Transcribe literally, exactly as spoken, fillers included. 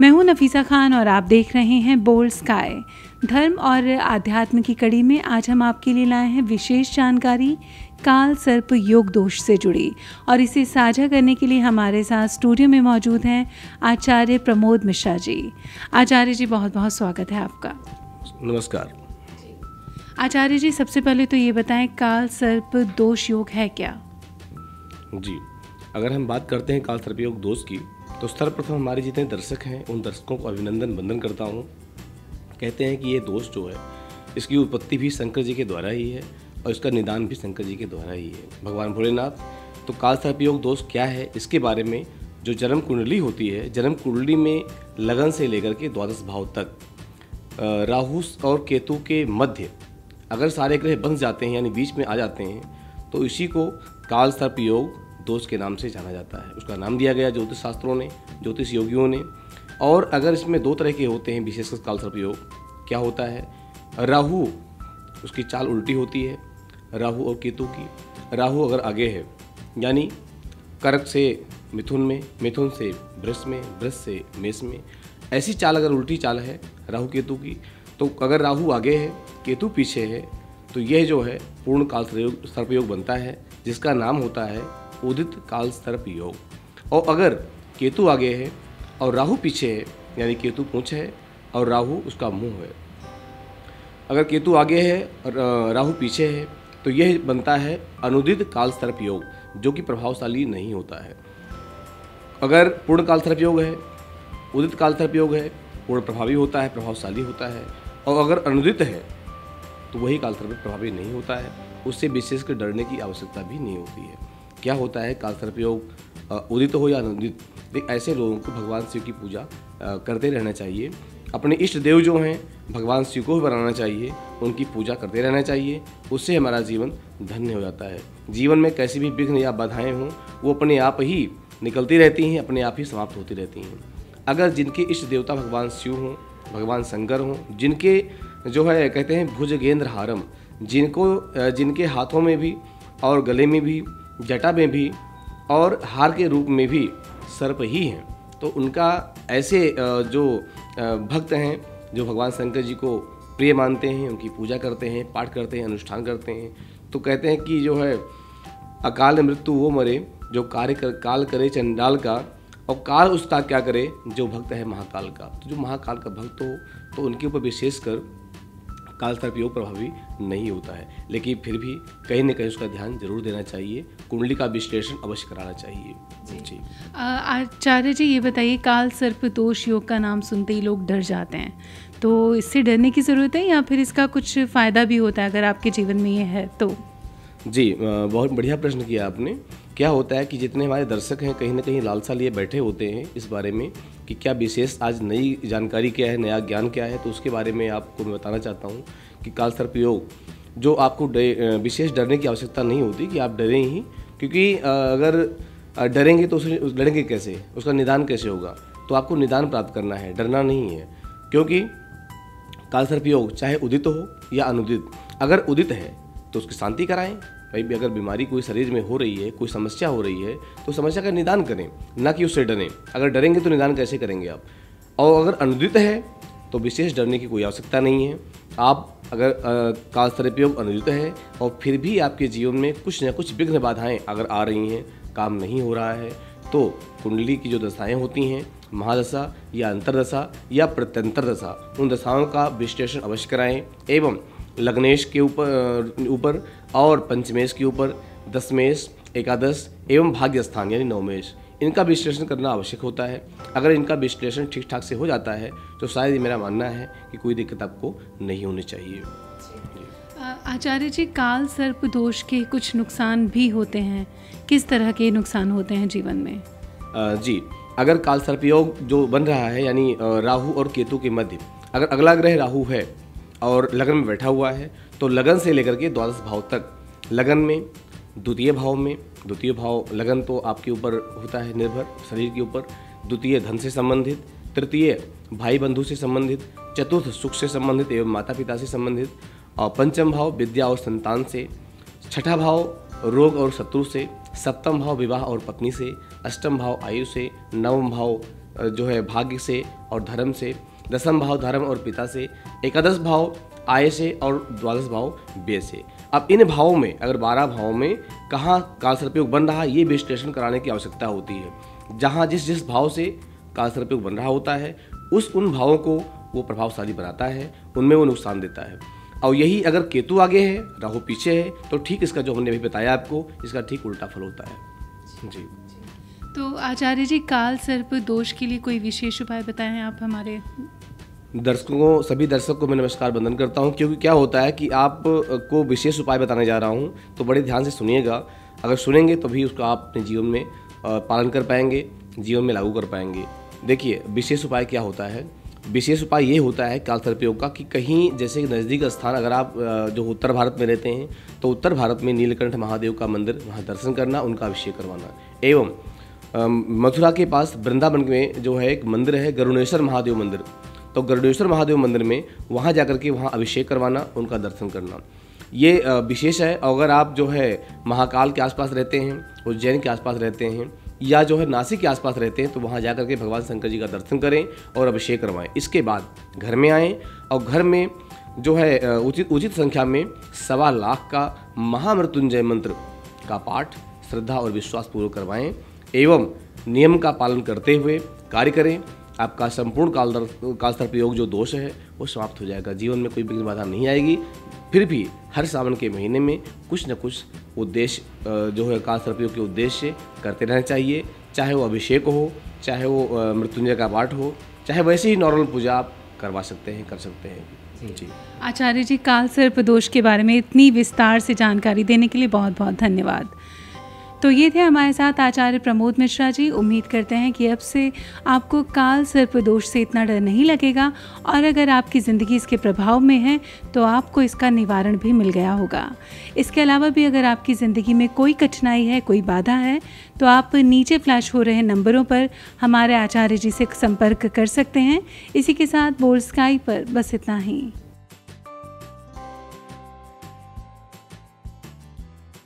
मैं हूं नफीसा खान और आप देख रहे हैं बोल्ड स्काय। धर्म और आध्यात्म की कड़ी में आज हम आपके लिए लाए हैं विशेष जानकारी काल सर्प योग दोष से जुड़ी, और इसे साझा करने के लिए हमारे साथ स्टूडियो में मौजूद हैं आचार्य प्रमोद मिश्रा जी। आचार्य जी, बहुत बहुत स्वागत है आपका। नमस्कार आचार्य जी। सबसे पहले तो ये बताएं, काल सर्प दोष योग है क्या? जी, अगर हम बात करते हैं काल सर्प योग दोष की, तो सर्वप्रथम हमारे जितने दर्शक हैं उन दर्शकों को अभिनंदन वंदन करता हूँ। कहते हैं कि ये दोष जो है, इसकी उत्पत्ति भी शंकर जी के द्वारा ही है और इसका निदान भी शंकर जी के द्वारा ही है, भगवान भोलेनाथ। तो काल सर्प योग दोष क्या है, इसके बारे में जो जन्म कुंडली होती है, जन्म कुंडली में लगन से लेकर के द्वादश भाव तक राहु और केतु के मध्य अगर सारे ग्रह बंध जाते हैं, यानी बीच में आ जाते हैं, तो इसी को काल सर्प योग दोष के नाम से जाना जाता है। उसका नाम दिया गया ज्योतिष शास्त्रों ने, ज्योतिष योगियों ने। और अगर इसमें दो तरह के होते हैं, विशेषकर काल सर्प योग क्या होता है, राहु उसकी चाल उल्टी होती है राहु और केतु की। राहु अगर आगे है, यानी कर्क से मिथुन में, मिथुन से वृष में, वृष से मेष में, ऐसी चाल अगर उल्टी चाल है राहु केतु की, तो अगर राहु आगे है केतु पीछे है, तो यह जो है पूर्ण काल सर्प योग बनता है, जिसका नाम होता है उदित काल सर्प योग। और अगर केतु आगे है और राहु पीछे है, यानी केतु पूंछ है और राहु उसका मुंह है, अगर केतु आगे है और राहु पीछे है, तो यह बनता है अनुदित काल सर्प योग, जो कि प्रभावशाली नहीं होता है। अगर पूर्ण काल सर्प योग है, उदित काल सर्प योग है, पूर्ण प्रभावी होता है, प्रभावशाली होता है। और अगर अनुदित है तो वही काल सर्प प्रभावी नहीं होता है, उससे विशेषकर डरने की आवश्यकता भी नहीं होती है। क्या होता है, काल सर्प योग उदित हो या अनुदित, ऐसे लोगों को भगवान शिव की पूजा करते रहना चाहिए। अपने इष्ट देव जो हैं भगवान शिव को भी बनाना चाहिए, उनकी पूजा करते रहना चाहिए, उससे हमारा जीवन धन्य हो जाता है। जीवन में कैसी भी विघ्न या बाधाएं हों, वो अपने आप ही निकलती रहती हैं, अपने आप ही समाप्त होती रहती हैं। अगर जिनके इष्ट देवता भगवान शिव हों, भगवान शंकर हों, जिनके जो है कहते हैं भुजगेंद्र हारम, जिनको जिनके हाथों में भी और गले में भी, जटा में भी और हार के रूप में भी सर्प ही हैं, तो उनका ऐसे जो भक्त हैं जो भगवान शंकर जी को प्रिय मानते हैं, उनकी पूजा करते हैं, पाठ करते हैं, अनुष्ठान करते हैं, तो कहते हैं कि जो है अकाल मृत्यु वो मरे जो कार्य कर, काल करे चंडाल का, और काल उसका क्या करे जो भक्त है महाकाल का। तो जो महाकाल का भक्त हो तो उनके ऊपर विशेषकर काल सर्प योग प्रभावी नहीं होता है, लेकिन फिर भी कहीं ना कहीं उसका ध्यान जरूर देना चाहिए, कुंडली का विश्लेषण अवश्य कराना चाहिए। जी, जी। आचार्य जी, ये बताइए, काल सर्प दोष योग का नाम सुनते ही लोग डर जाते हैं, तो इससे डरने की ज़रूरत है या फिर इसका कुछ फ़ायदा भी होता है अगर आपके जीवन में ये है तो? जी, बहुत बढ़िया प्रश्न किया आपने। क्या होता है कि जितने हमारे दर्शक हैं कहीं ना कहीं लालसा लिए बैठे होते हैं इस बारे में कि क्या विशेष आज नई जानकारी क्या है, नया ज्ञान क्या है, तो उसके बारे में आपको मैं बताना चाहता हूँ कि काल सर्प योग जो आपको विशेष डरने की आवश्यकता नहीं होती कि आप डरें ही, क्योंकि अगर डरेंगे तो उसे डरेंगे कैसे, उसका निदान कैसे होगा, तो आपको निदान प्राप्त करना है, डरना नहीं है। क्योंकि काल सर्प योग चाहे उदित हो या अनुदित, अगर उदित है तो उसकी शांति कराएं भाई। भी अगर बीमारी कोई शरीर में हो रही है, कोई समस्या हो रही है, तो समस्या का निदान करें, ना कि उससे डरें। अगर डरेंगे तो निदान कैसे करेंगे आप। और अगर अनुदित है तो विशेष डरने की कोई आवश्यकता नहीं है। आप अगर काल सर्प योग अनुदित है और फिर भी आपके जीवन में कुछ ना कुछ विघ्न बाधाएँ अगर आ रही हैं, काम नहीं हो रहा है, तो कुंडली की जो दशाएँ होती हैं, महादशा या अंतरदशा या प्रत्यंतर दशा, उन दशाओं का विश्लेषण अवश्य कराएँ। एवं लग्नेश के ऊपर ऊपर और पंचमेश के ऊपर, दशमेश, एकादश एवं भाग्य स्थान यानी नवमेश, इनका विश्लेषण करना आवश्यक होता है। अगर इनका विश्लेषण ठीक ठाक से हो जाता है तो शायद मेरा मानना है कि कोई दिक्कत आपको नहीं होनी चाहिए। आचार्य जी, काल सर्प दोष के कुछ नुकसान भी होते हैं, किस तरह के नुकसान होते हैं जीवन में? जी, अगर काल सर्प योग जो बन रहा है, यानी राहु और केतु के मध्य, अगर अगला ग्रह राहु है और लगन में बैठा हुआ है, तो लगन से लेकर के द्वादश भाव तक, लगन में, द्वितीय भाव में, द्वितीय भाव लगन तो आपके ऊपर होता है निर्भर, शरीर के ऊपर, द्वितीय धन से संबंधित, तृतीय भाई बंधु से संबंधित, चतुर्थ सुख से संबंधित एवं माता पिता से संबंधित, और पंचम भाव विद्या और संतान से, छठा भाव रोग और शत्रु से, सप्तम भाव विवाह और पत्नी से, अष्टम भाव आयु से, नवम भाव जो है भाग्य से और धर्म से, दसम भाव धर्म और पिता से, एकादश भाव आय से और द्वादश भाव व्यय से। अब इन भावों में अगर बारह भावों में कहाँ काल सर्पयोग बन रहा है ये विश्लेषण कराने की आवश्यकता होती है। जहाँ जिस जिस भाव से काल सर्पयोग बन रहा होता है उस उन भावों को वो प्रभावशाली बनाता है, उनमें वो नुकसान देता है। और यही अगर केतु आगे है, राहु पीछे है, तो ठीक इसका जो हमने अभी बताया आपको, इसका ठीक उल्टा फल होता है। जी तो आचार्य जी, काल सर्प दोष के लिए कोई विशेष उपाय बताएं आप हमारे दर्शकों को। सभी दर्शकों को मैं नमस्कार वंदन करता हूं, क्योंकि क्या होता है कि आप को विशेष उपाय बताने जा रहा हूं तो बड़े ध्यान से सुनिएगा। अगर सुनेंगे तो भी उसको आप अपने जीवन में पालन कर पाएंगे, जीवन में लागू कर पाएंगे। देखिए विशेष उपाय क्या होता है। विशेष उपाय ये होता है काल सर्पयोग का कि कहीं जैसे नज़दीक स्थान, अगर आप जो उत्तर भारत में रहते हैं तो उत्तर भारत में नीलकंठ महादेव का मंदिर, वहाँ दर्शन करना, उनका अभिषेक करवाना। एवं मथुरा के पास वृंदावन में जो है एक मंदिर है गरुणेश्वर महादेव मंदिर, तो गरुणेश्वर महादेव मंदिर में वहाँ जाकर के वहाँ अभिषेक करवाना, उनका दर्शन करना, ये विशेष है। अगर आप जो है महाकाल के आसपास रहते हैं, उज्जैन के आसपास रहते हैं या जो है नासिक के आसपास रहते हैं तो वहाँ जाकर के भगवान शंकर जी का दर्शन करें और अभिषेक करवाएं। इसके बाद घर में आएँ और घर में जो है उचित उचित संख्या में सवा लाख का महामृत्युंजय मंत्र का पाठ श्रद्धा और विश्वासपूर्वक करवाएँ एवं नियम का पालन करते हुए कार्य करें। आपका संपूर्ण काल काल सर्पयोग जो दोष है वो समाप्त हो जाएगा, जीवन में कोई विघ्न बाधा नहीं आएगी। फिर भी हर सावन के महीने में कुछ न कुछ उद्देश्य जो है काल सर्पयोग के उद्देश्य करते रहना चाहिए, चाहे वो अभिषेक हो, चाहे वो मृत्युंजय का पाठ हो, चाहे वैसे ही नॉर्मल पूजा आप करवा सकते हैं, कर सकते हैं। जी आचार्य जी, काल सर्प दोष के बारे में इतनी विस्तार से जानकारी देने के लिए बहुत बहुत धन्यवाद। तो ये थे हमारे साथ आचार्य प्रमोद मिश्रा जी। उम्मीद करते हैं कि अब से आपको काल सर्प दोष से इतना डर नहीं लगेगा और अगर आपकी ज़िंदगी इसके प्रभाव में है तो आपको इसका निवारण भी मिल गया होगा। इसके अलावा भी अगर आपकी ज़िंदगी में कोई कठिनाई है, कोई बाधा है, तो आप नीचे फ्लैश हो रहे नंबरों पर हमारे आचार्य जी से संपर्क कर सकते हैं। इसी के साथ बोल्ड स्काई पर बस इतना ही।